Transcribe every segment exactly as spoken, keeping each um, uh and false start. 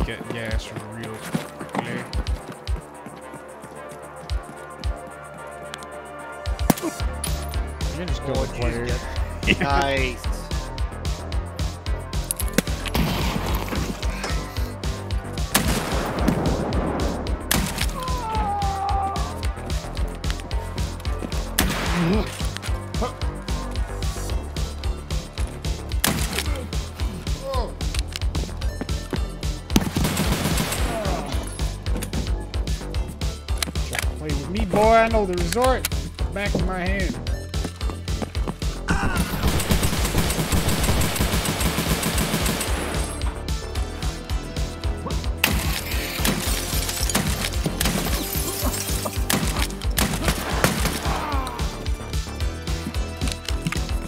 leak at gas real quickly. You can just go oh, with later. Nice. Boy, I know the resort. Back of my hand.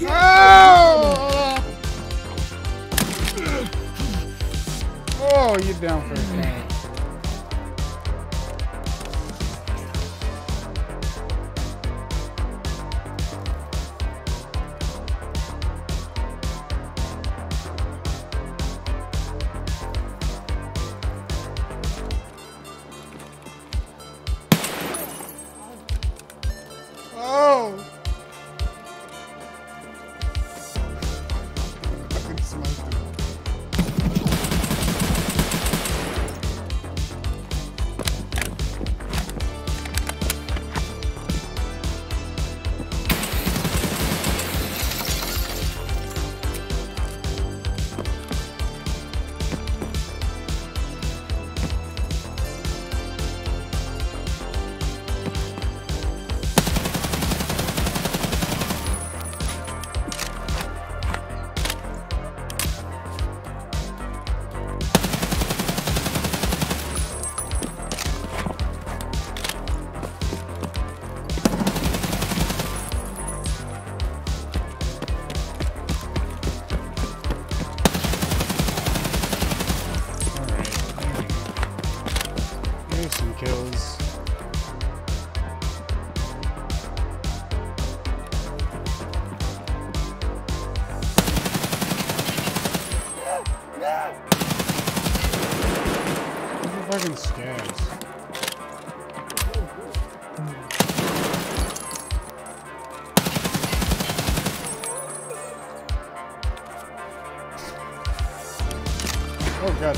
Oh! Oh, you're down for a game. Fucking scabs. Oh god.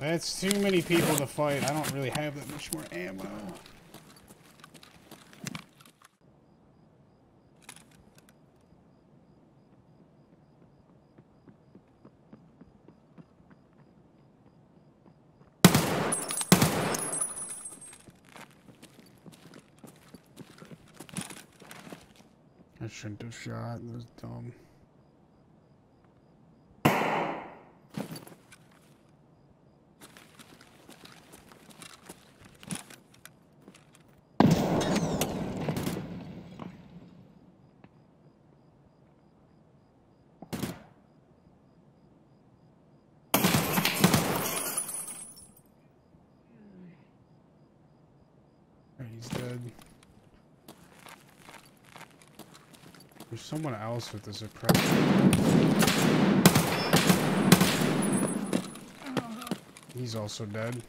That's too many people to fight. I don't really have that much more ammo. I shouldn't have shot. That was dumb. He's dead. There's someone else with the suppressor. He's also dead.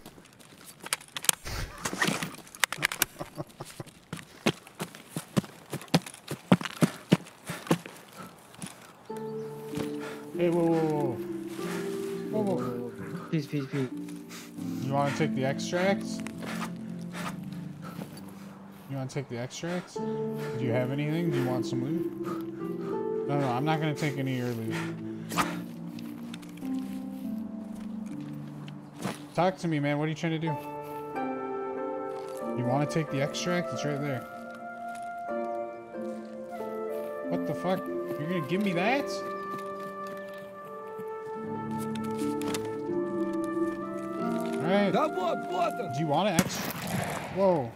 peace, peace. You want to take the extracts? You want to take the extracts? Do you have anything? Do you want some loot? No, no, I'm not going to take any of your loot. Talk to me, man. What are you trying to do? You want to take the extract? It's right there. What the fuck? You're going to give me that? Alright. Do you want an extra? Whoa.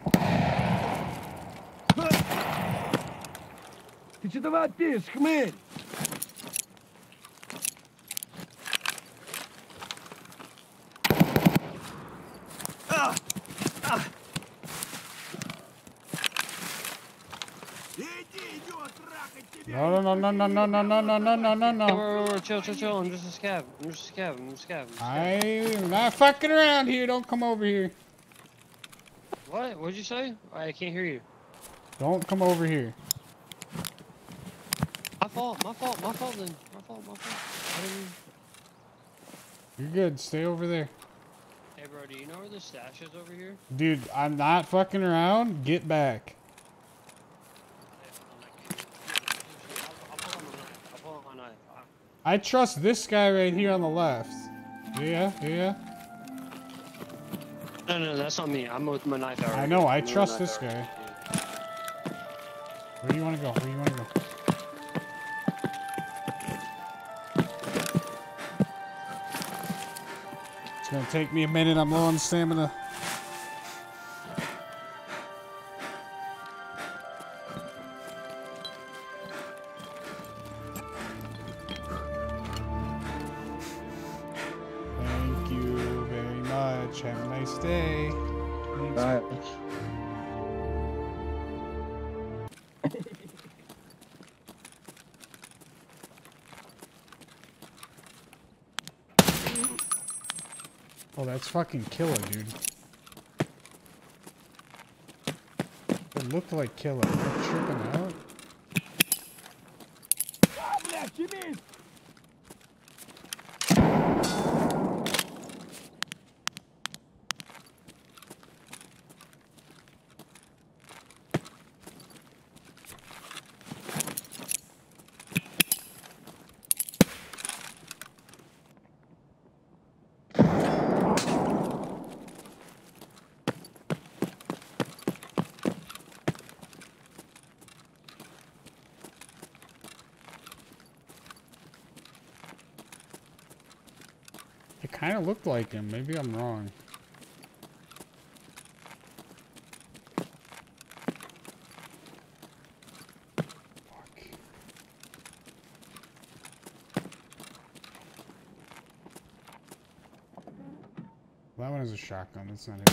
No, no, no, no, no, no, no, no, no, no, no, no. Whoa, whoa, chill, chill, chill. I'm just a scab. I'm just a scab. I'm just a scab. I'm not fucking around here. Don't come over here. What? What'd you say? I can't hear you. Don't come over here. My fault. My fault. My fault, then. My fault. My fault. You're good. Stay over there. Hey, bro, do you know where the stash is over here? Dude, I'm not fucking around. Get back. I trust this guy right here on the left. Yeah, yeah. No, no, that's not me. I'm with my knife out. I know. I trust this guy. Where do you want to go? Where do you want to go? It's gonna take me a minute. I'm low on stamina. Oh, that's fucking Killa, dude. It looked like Killa. Am I tripping out? Kind of looked like him. Maybe I'm wrong. Fuck. Well, that one is a shotgun. That's not it.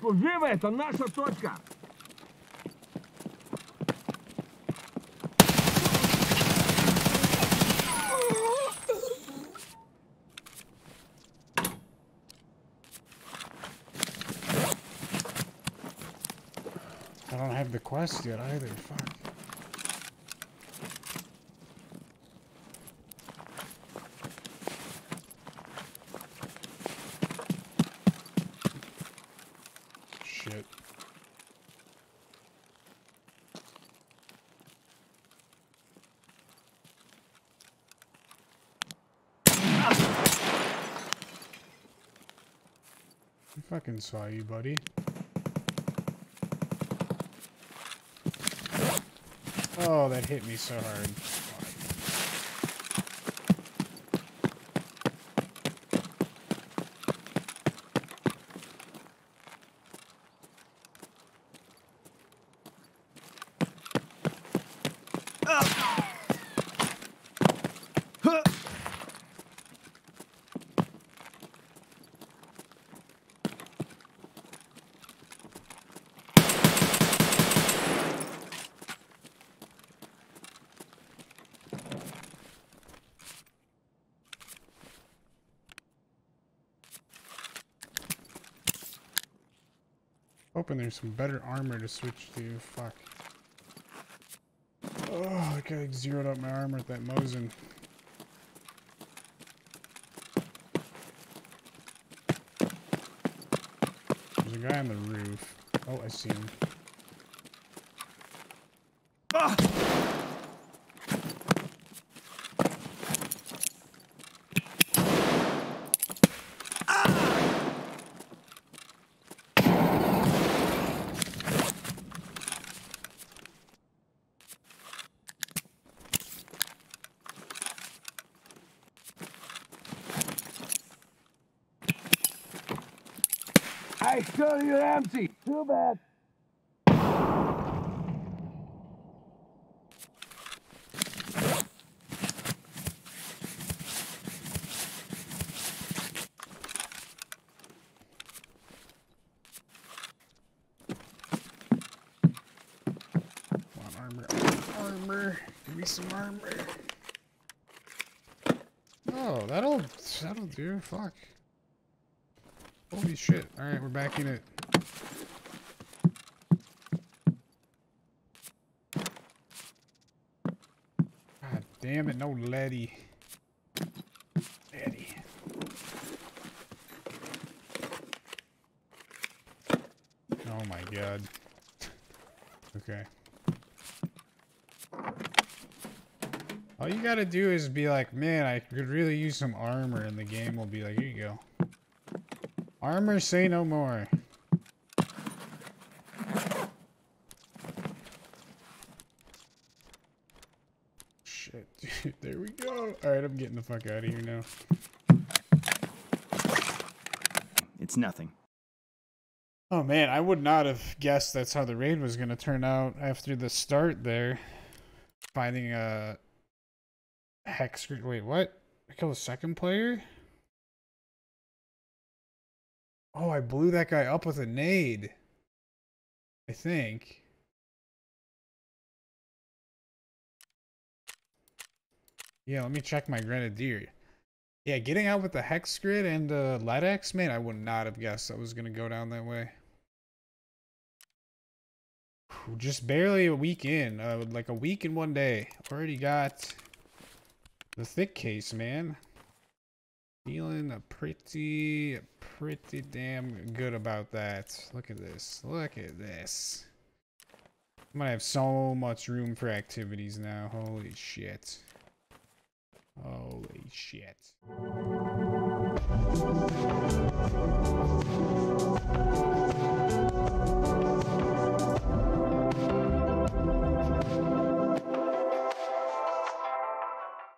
Служивая, это наша точка. I don't have the quest yet either. Fuck. Fucking saw you, buddy. Oh, that hit me so hard. Hoping there's some better armor to switch to. Fuck. Oh, I kinda zeroed out my armor with that Mosin. There's a guy on the roof. Oh, I see him. Ah! I told you empty. Too bad. Armor, armor, give me some armor. Oh, that'll, that'll do, fuck. Holy shit, alright, we're back in it. God damn it, no Letty. Letty. Oh my god. Okay. All you gotta do is be like, man, I could really use some armor, and the game will be like, here you go. Armor, say no more. Shit, dude, there we go. Alright, I'm getting the fuck out of here now. It's nothing. Oh man, I would not have guessed that's how the raid was gonna turn out after the start there. Finding a... hex grid. Wait, what? I killed a second player? Oh, I blew that guy up with a nade. I think. Yeah, let me check my grenadier. Yeah, getting out with the hex grid and the L E D X, man, I would not have guessed that was going to go down that way. Just barely a week in. Uh, like a week in one day. Already got... the thick case, man. Feeling pretty, pretty damn good about that. Look at this. Look at this. I'm gonna have so much room for activities now. Holy shit. Holy shit.